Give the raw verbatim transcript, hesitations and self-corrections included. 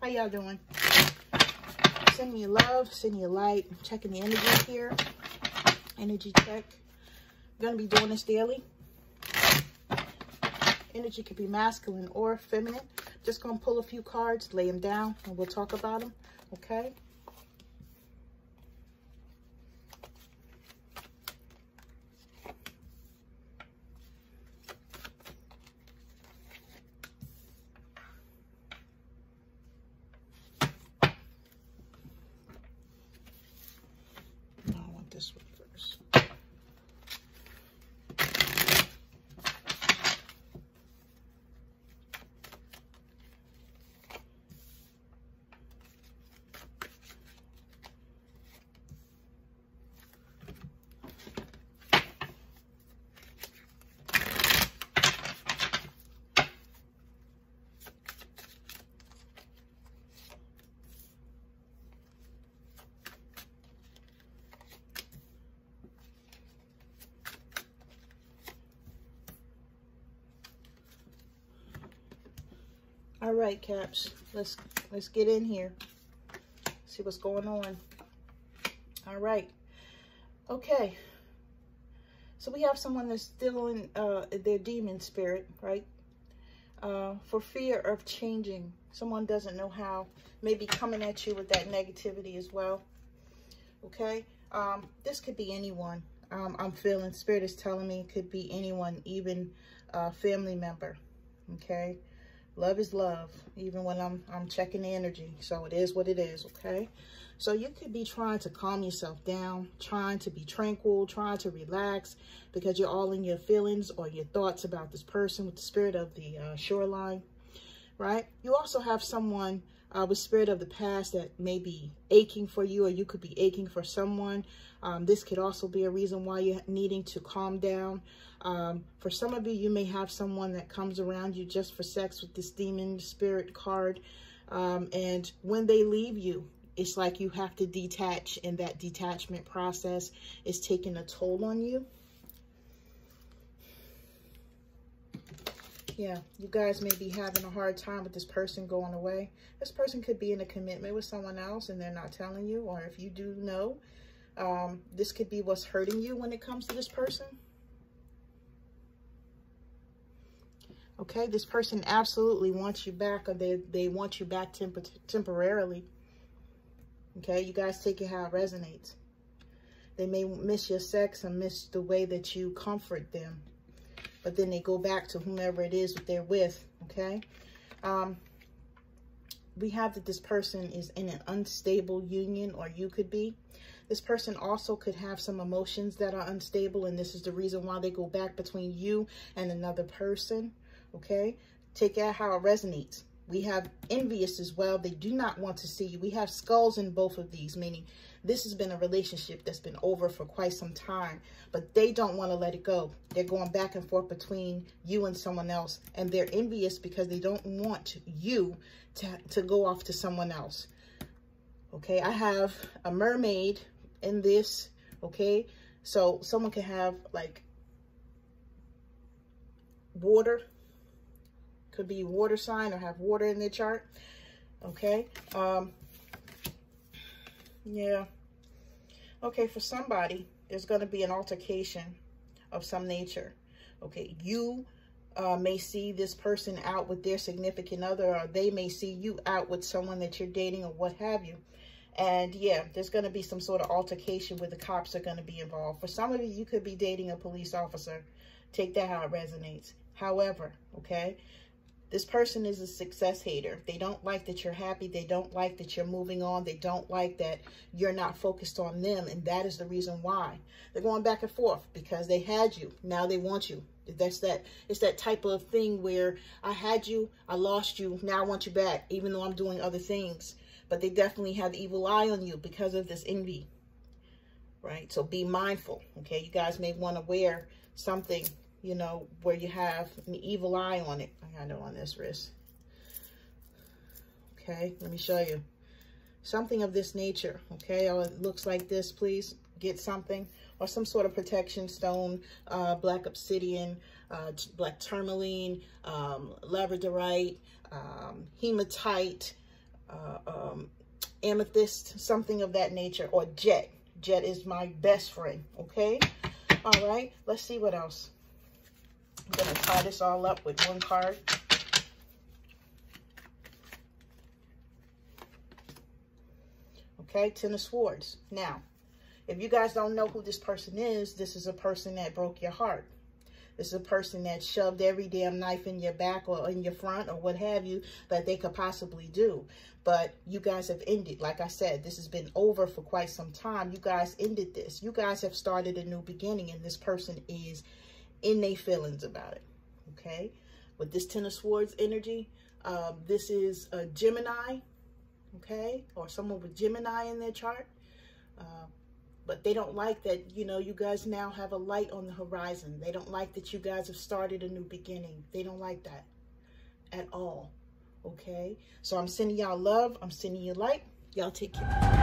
How y'all doing? Send me your love, send your light. I'm checking the energy here. Energy check. I'm gonna be doing this daily. Energy could be masculine or feminine. Just gonna pull a few cards, lay them down, and we'll talk about them. Okay. All right, Caps, let's let's get in here, see what's going on. All right, okay, so we have someone that's still in uh, their demon spirit, right? Uh, for fear of changing. Someone doesn't know how, maybe coming at you with that negativity as well, okay? Um, this could be anyone. Um, I'm feeling, Spirit is telling me it could be anyone, even a family member, okay? Love is love, even when I'm I'm checking the energy. So it is what it is, okay? So you could be trying to calm yourself down, trying to be tranquil, trying to relax, because you're all in your feelings or your thoughts about this person with the spirit of the uh, shoreline, right? You also have someone uh, with spirit of the past that may be aching for you, or you could be aching for someone. Um, this could also be a reason why you're needing to calm down. Um, for some of you, you may have someone that comes around you just for sex with this demon spirit card. Um, and when they leave you, it's like you have to detach, and that detachment process is taking a toll on you. Yeah, you guys may be having a hard time with this person going away. This person could be in a commitment with someone else and they're not telling you, or if you do know, um, this could be what's hurting you when it comes to this person. Okay, this person absolutely wants you back, or they, they want you back tempor temporarily. Okay, you guys take it how it resonates. They may miss your sex and miss the way that you comfort them, but then they go back to whomever it is that they're with, okay? Um, we have that this person is in an unstable union, or you could be. This person also could have some emotions that are unstable, and this is the reason why they go back between you and another person. Okay, take out how it resonates. We have envious as well. They do not want to see you. We have skulls in both of these, meaning this has been a relationship that's been over for quite some time, but they don't want to let it go. They're going back and forth between you and someone else, and they're envious because they don't want you to, to go off to someone else. Okay, I have a mermaid in this, okay? So someone could have like water, could be water sign, or have water in their chart, okay? Um, yeah. Okay, for somebody, there's going to be an altercation of some nature, okay? You uh, may see this person out with their significant other, or they may see you out with someone that you're dating or what have you. And yeah, there's going to be some sort of altercation where the cops are going to be involved. For some of you, you could be dating a police officer. Take that how it resonates. However, okay, this person is a success hater. They don't like that you're happy. They don't like that you're moving on. They don't like that you're not focused on them. And that is the reason why they're going back and forth, because they had you. Now they want you. That's that. It's that type of thing where I had you, I lost you, now I want you back, even though I'm doing other things. But they definitely have the evil eye on you because of this envy, right? So be mindful, okay? You guys may want to wear something, you know, where you have an evil eye on it. I got it on this wrist. Okay, let me show you. Something of this nature, okay? Oh, it looks like this, please. Get something, or some sort of protection stone, uh, black obsidian, uh, black tourmaline, um, labradorite, um, hematite, uh, um, amethyst, something of that nature, or jet. Jet is my best friend, okay? All right, let's see what else. I'm going to tie this all up with one card. Okay, Ten of Swords. Now, if you guys don't know who this person is, this is a person that broke your heart. This is a person that shoved every damn knife in your back or in your front or what have you that they could possibly do. But you guys have ended. Like I said, this has been over for quite some time. You guys ended this. You guys have started a new beginning, and this person is in their feelings about it. Okay? With this Ten of Swords energy, uh, this is a Gemini, okay? Or someone with Gemini in their chart. Uh, But they don't like that, you know, you guys now have a light on the horizon. They don't like that you guys have started a new beginning. They don't like that at all, okay? So I'm sending y'all love. I'm sending you light. Y'all take care.